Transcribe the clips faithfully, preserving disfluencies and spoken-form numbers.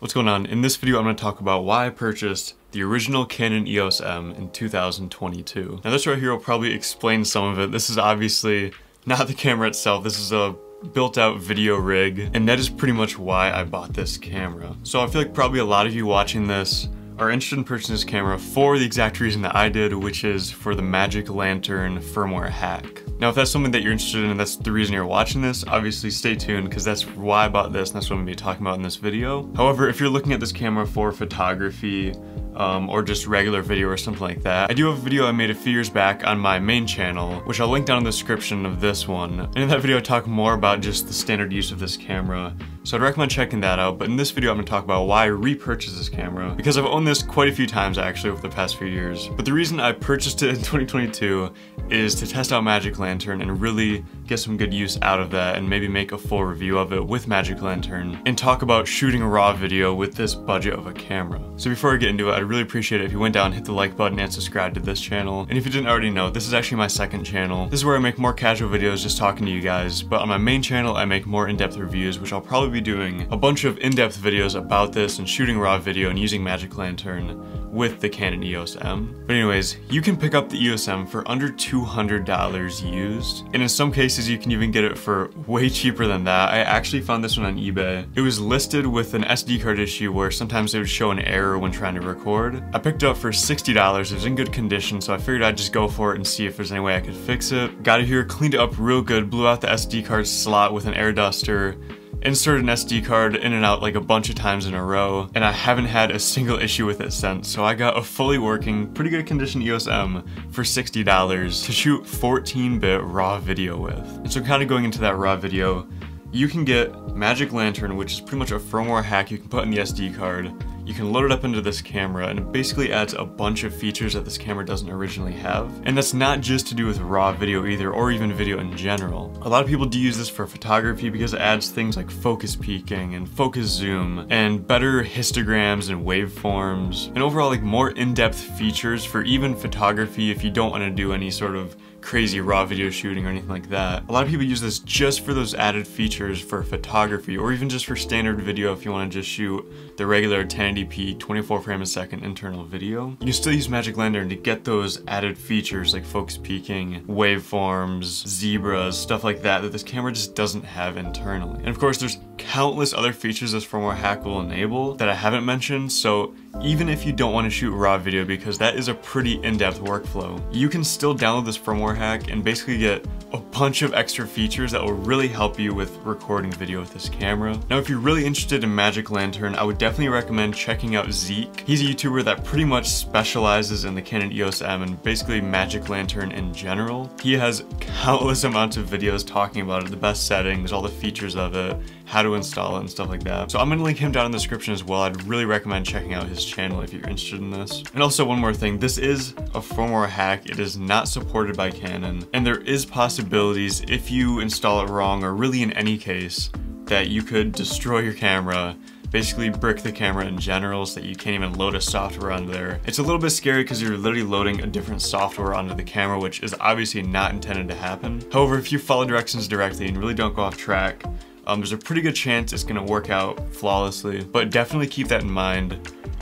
What's going on? In this video, I'm going to talk about why I purchased the original Canon E O S M in two thousand twenty-two. Now this right here will probably explain some of it. This is obviously not the camera itself. This is a built out video rig, and that is pretty much why I bought this camera. So I feel like probably a lot of you watching this are interested in purchasing this camera for the exact reason that I did, which is for the Magic Lantern firmware hack. Now, if that's something that you're interested in and that's the reason you're watching this, obviously stay tuned because that's why I bought this and that's what I'm gonna be talking about in this video. However, if you're looking at this camera for photography um, or just regular video or something like that, I do have a video I made a few years back on my main channel, which I'll link down in the description of this one. And in that video, I talk more about just the standard use of this camera. So I'd recommend checking that out. But in this video, I'm gonna talk about why I repurchased this camera, because I've owned this quite a few times actually over the past few years. But the reason I purchased it in twenty twenty-two is to test out Magic Lantern and really get some good use out of that, and maybe make a full review of it with Magic Lantern and talk about shooting a RAW video with this budget of a camera. So before I get into it, I'd really appreciate it if you went down and hit the like button and subscribe to this channel. And if you didn't already know, this is actually my second channel. This is where I make more casual videos just talking to you guys, but on my main channel I make more in-depth reviews, which I'll probably be doing a bunch of in-depth videos about this and shooting RAW video and using Magic Lantern with the Canon E O S M. But anyways, you can pick up the E O S M for under two hundred dollars used, and in some cases you can even get it for way cheaper than that. I actually found this one on eBay. It was listed with an S D card issue where sometimes it would show an error when trying to record. I picked it up for sixty dollars. It was in good condition, so I figured I'd just go for it and see if there's any way I could fix it. Got it here, cleaned it up real good, blew out the S D card slot with an air duster, inserted an S D card in and out like a bunch of times in a row, and I haven't had a single issue with it since. So I got a fully working, pretty good condition E O S M for sixty dollars to shoot fourteen bit RAW video with. And so kind of going into that RAW video, you can get Magic Lantern, which is pretty much a firmware hack you can put in the S D card. You can load it up into this camera, and it basically adds a bunch of features that this camera doesn't originally have. And that's not just to do with RAW video either, or even video in general. A lot of people do use this for photography because it adds things like focus peaking and focus zoom and better histograms and waveforms, and overall like more in-depth features for even photography if you don't want to do any sort of crazy RAW video shooting or anything like that. A lot of people use this just for those added features for photography, or even just for standard video if you want to just shoot the regular ten eighty p twenty-four frame a second internal video. You can still use Magic Lantern to get those added features like focus peaking, waveforms, zebras, stuff like that that this camera just doesn't have internally. And of course there's countless other features this firmware hack will enable that I haven't mentioned, so even if you don't want to shoot RAW video, because that is a pretty in-depth workflow, you can still download this firmware hack and basically get a bunch of extra features that will really help you with recording video with this camera. Now, if you're really interested in Magic Lantern, I would definitely recommend checking out Zeke. He's a YouTuber that pretty much specializes in the Canon E O S M and basically Magic Lantern in general. He has countless amounts of videos talking about it, the best settings, all the features of it, how to install it and stuff like that. So I'm gonna link him down in the description as well. I'd really recommend checking out his channel if you're interested in this. And also one more thing, this is a firmware hack. It is not supported by Canon, and there is possibilities if you install it wrong, or really in any case, that you could destroy your camera, basically brick the camera in general so that you can't even load a software onto there. It's a little bit scary because you're literally loading a different software onto the camera, which is obviously not intended to happen. However, if you follow directions directly and really don't go off track, Um, there's a pretty good chance it's gonna work out flawlessly, but definitely keep that in mind.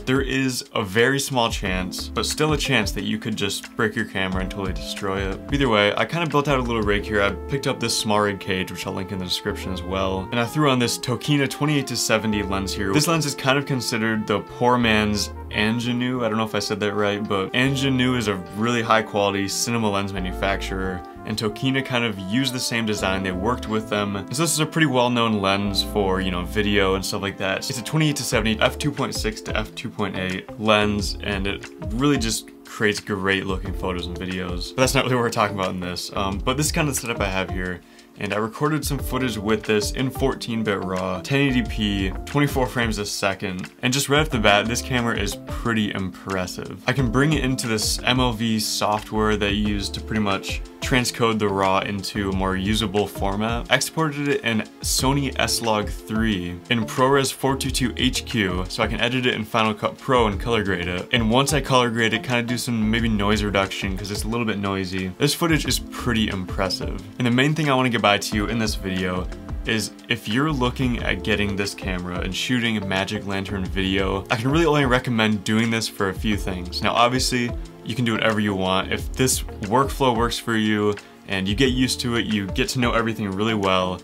There is a very small chance, but still a chance that you could just break your camera and totally destroy it. Either way, I kind of built out a little rig here. I picked up this small rig cage, which I'll link in the description as well. And I threw on this Tokina twenty-eight to seventy lens here. This lens is kind of considered the poor man's Angenieux. I don't know if I said that right, but Angenieux is a really high quality cinema lens manufacturer, and Tokina kind of used the same design. They worked with them. And so this is a pretty well-known lens for, you know, video and stuff like that. It's a twenty-eight to seventy f two point six to f two point eight lens, and it really just creates great looking photos and videos. But that's not really what we're talking about in this. Um, but this is kind of the setup I have here. And I recorded some footage with this in fourteen bit RAW, ten eighty p, twenty-four frames a second. And just right off the bat, this camera is pretty impressive. I can bring it into this M L V software that you use to pretty much transcode the RAW into a more usable format. Exported it in Sony S log three in ProRes four twenty-two H Q, so I can edit it in Final Cut Pro and color grade it. And once I color grade it, kind of do some maybe noise reduction because it's a little bit noisy. This footage is pretty impressive. And the main thing I want to get back to you in this video is if you're looking at getting this camera and shooting Magic Lantern video, I can really only recommend doing this for a few things. Now, obviously, you can do whatever you want. If this workflow works for you and you get used to it, you get to know everything really well,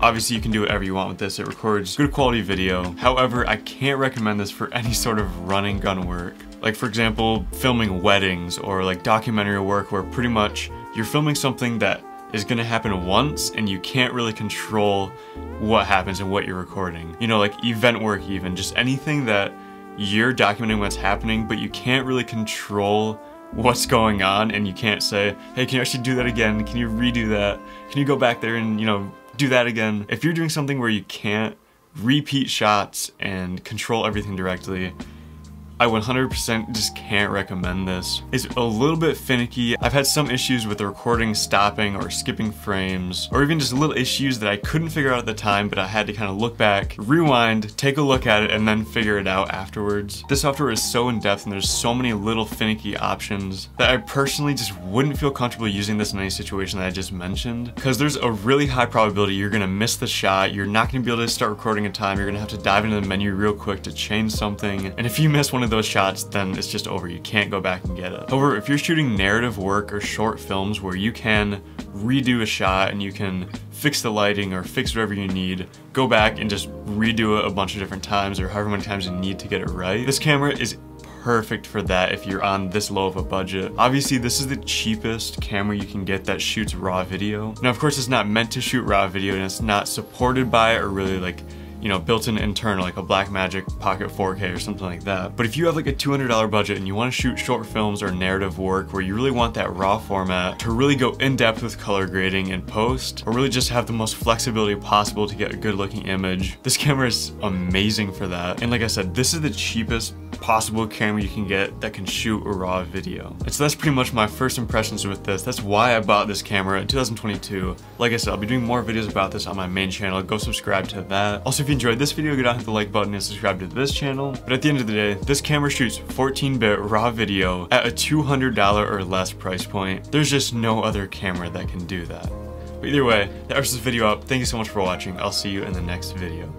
obviously you can do whatever you want with this. It records good quality video. However, I can't recommend this for any sort of run and gun work. Like, for example, filming weddings or like documentary work where pretty much you're filming something that is gonna happen once and you can't really control what happens and what you're recording. You know, like event work even, just anything that you're documenting what's happening, but you can't really control what's going on, and you can't say, hey, can you actually do that again? Can you redo that? Can you go back there and, you know, do that again? If you're doing something where you can't repeat shots and control everything directly, I one hundred percent just can't recommend this. It's a little bit finicky. I've had some issues with the recording stopping or skipping frames, or even just little issues that I couldn't figure out at the time, but I had to kind of look back, rewind, take a look at it, and then figure it out afterwards. This software is so in-depth and there's so many little finicky options that I personally just wouldn't feel comfortable using this in any situation that I just mentioned, because there's a really high probability you're gonna miss the shot, you're not gonna be able to start recording in time, you're gonna have to dive into the menu real quick to change something, and if you miss one of those shots, then it's just over. You can't go back and get it. However, if you're shooting narrative work or short films where you can redo a shot and you can fix the lighting or fix whatever you need, go back and just redo it a bunch of different times or however many times you need to get it right, this camera is perfect for that if you're on this low of a budget. Obviously, this is the cheapest camera you can get that shoots raw video. Now, of course, it's not meant to shoot raw video and it's not supported by or really like you know, built-in internal, like a Blackmagic Pocket four K or something like that. But if you have like a two hundred dollar budget and you want to shoot short films or narrative work where you really want that raw format to really go in depth with color grading and post, or really just have the most flexibility possible to get a good looking image, this camera is amazing for that. And like I said, this is the cheapest possible camera you can get that can shoot a raw video. And so that's pretty much my first impressions with this. That's why I bought this camera in two thousand twenty-two. Like I said, I'll be doing more videos about this on my main channel. Go subscribe to that. Also, if you enjoyed this video, go down and hit the like button and subscribe to this channel. But at the end of the day, this camera shoots fourteen bit raw video at a two hundred dollar or less price point. There's just no other camera that can do that. But either way, that wraps this video up. Thank you so much for watching. I'll see you in the next video.